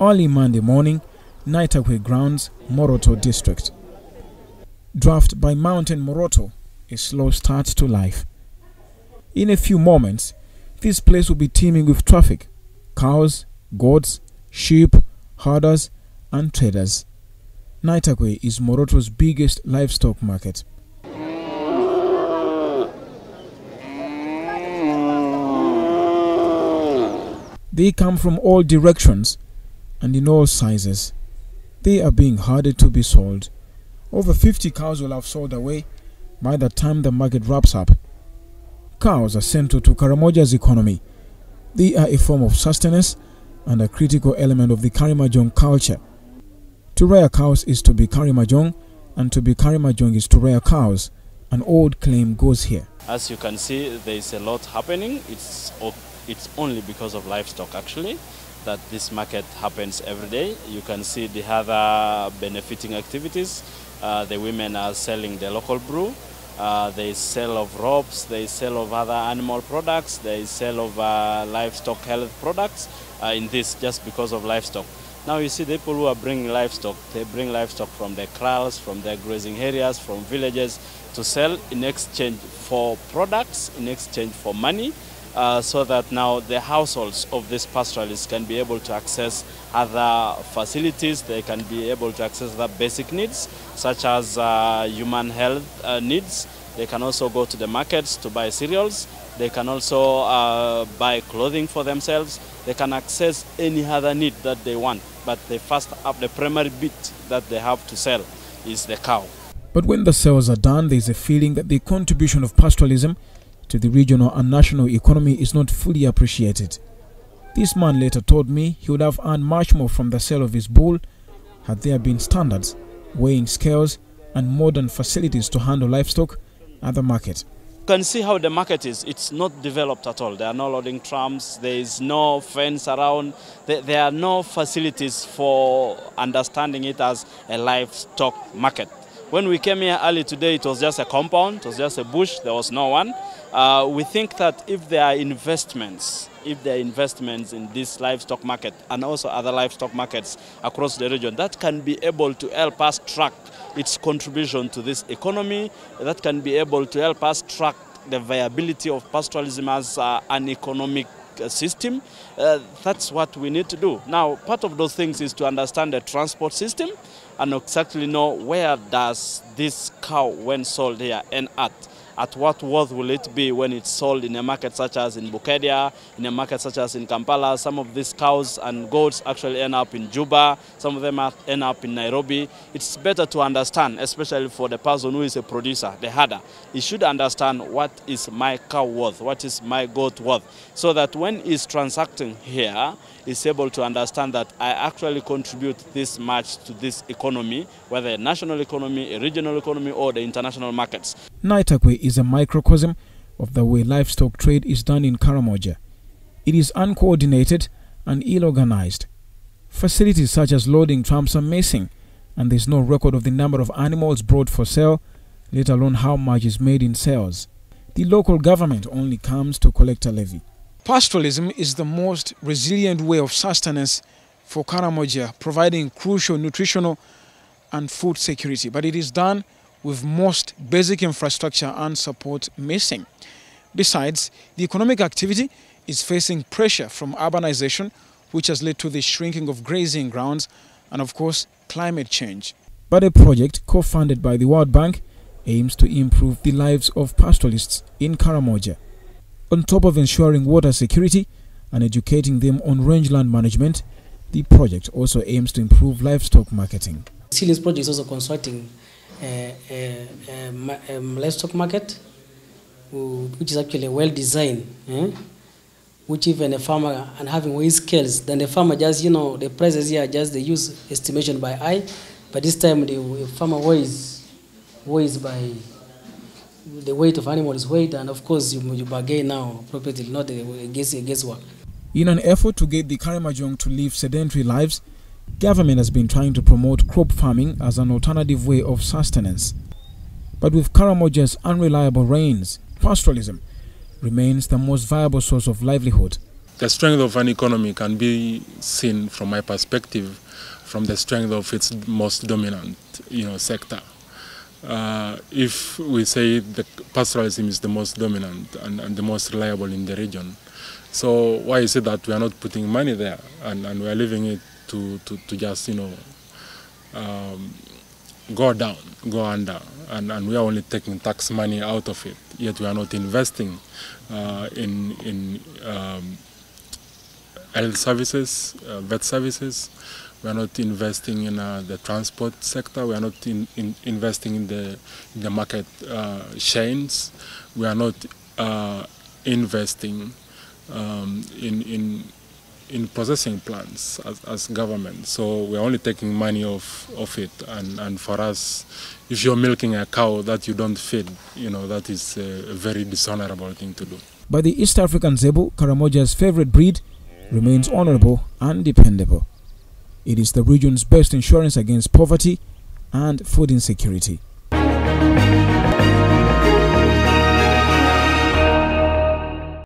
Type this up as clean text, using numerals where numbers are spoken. early Monday morning, Naitakwe grounds, Moroto district. Dwarfed by mountain Moroto, a slow start to life. In a few moments, this place will be teeming with traffic, cows, goats, sheep, herders, and traders. Naitakwe is Moroto's biggest livestock market. They come from all directions and in all sizes. They are being herded to be sold. Over 50 cows will have sold away by the time the market wraps up. Cows are central to Karamoja's economy. They are a form of sustenance and a critical element of the Karimajong culture. To rear cows is to be Karimajong, and to be Karimajong is to rear cows. An old claim goes here. As you can see, there is a lot happening. It's only because of livestock, actually, that this market happens every day. You can see the other benefiting activities. The women are selling the local brew. There is sale of ropes, there is sale of other animal products, there is sale of livestock health products in this just because of livestock. Now you see the people who are bringing livestock, they bring livestock from their kraals, from their grazing areas, from villages to sell in exchange for products, in exchange for money, so that now the households of these pastoralists can be able to access other facilities, they can be able to access the basic needs, such as human health needs. They can also go to the markets to buy cereals. They can also buy clothing for themselves. They can access any other need that they want. But the first up, the primary bit that they have to sell is the cow. But when the sales are done, there is a feeling that the contribution of pastoralism to the regional and national economy is not fully appreciated. This man later told me he would have earned much more from the sale of his bull had there been standards, weighing scales and modern facilities to handle livestock at the market. You can see how the market is. It's not developed at all. There are no loading trams, there is no fence around, there are no facilities for understanding it as a livestock market. When we came here early today, it was just a compound, it was just a bush, there was no one. We think that if there are investments in this livestock market and also other livestock markets across the region, that can be able to help us track its contribution to this economy, that can be able to help us track the viability of pastoralism as an economic system. That's what we need to do. Now, part of those things is to understand the transport system and exactly know where does this cow, when sold here, end at. At what worth will it be when it's sold in a market such as in Bukedea, in a market such as in Kampala? Some of these cows and goats actually end up in Juba. Some of them end up in Nairobi. It's better to understand, especially for the person who is a producer, the herder. He should understand what is my cow worth, what is my goat worth, so that when he's transacting here, he's able to understand that I actually contribute this much to this economy, whether a national economy, a regional economy, or the international markets. Naitakwe is a microcosm of the way livestock trade is done in Karamoja. It is uncoordinated and ill-organized. Facilities such as loading trams are missing, and there is no record of the number of animals brought for sale, let alone how much is made in sales. The local government only comes to collect a levy. Pastoralism is the most resilient way of sustenance for Karamoja, providing crucial nutritional and food security, but it is done with most basic infrastructure and support missing. Besides, the economic activity is facing pressure from urbanization, which has led to the shrinking of grazing grounds and, of course, climate change. But a project co-funded by the World Bank aims to improve the lives of pastoralists in Karamoja. On top of ensuring water security and educating them on rangeland management, the project also aims to improve livestock marketing. This project is also constructing a livestock market, which is actually well designed, which even a farmer, and having weight scales, then the farmer just, the prices here, just they use estimation by eye, but this time the farmer weighs by the weight of animals' weight, and of course you bargain now appropriately, not a guesswork. In an effort to get the Karimajong to live sedentary lives, government has been trying to promote crop farming as an alternative way of sustenance. But with Karamoja's unreliable rains, pastoralism remains the most viable source of livelihood. The strength of an economy can be seen, from my perspective, from the strength of its most dominant, sector. If we say the pastoralism is the most dominant and the most reliable in the region, so why is it that we are not putting money there and we are leaving it to just go under, and we are only taking tax money out of it, yet we are not investing in health services, vet services. We are not investing in the transport sector. We are not investing in the market chains. We are not investing in processing plants as government. So we are only taking money off it. And for us, if you're milking a cow that you don't feed, that is a very dishonorable thing to do. But the East African zebu, Karamoja's favorite breed, remains honorable and dependable. It is the region's best insurance against poverty and food insecurity.